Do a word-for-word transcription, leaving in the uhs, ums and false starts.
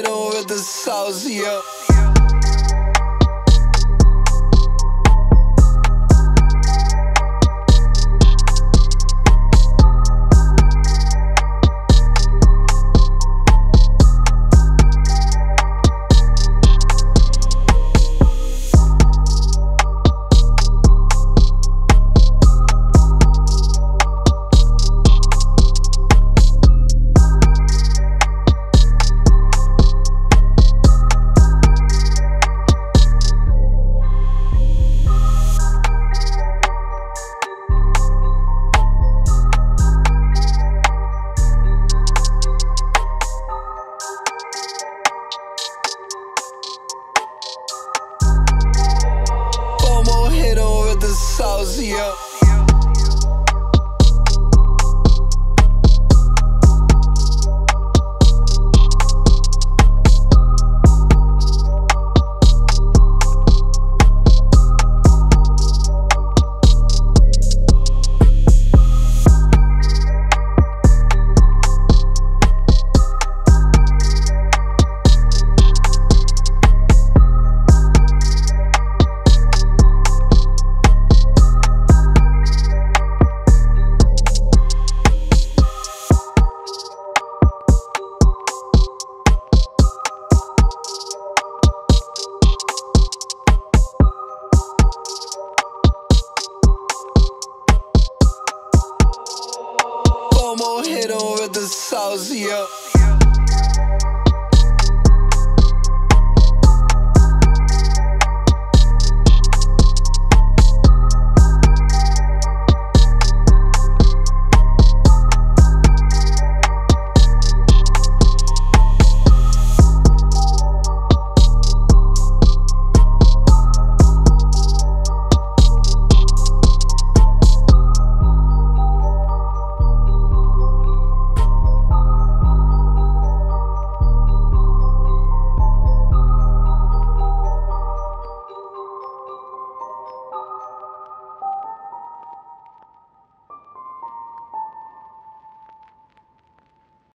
middle with the sauce, yeah. Hit 'em with the sauce, yeah.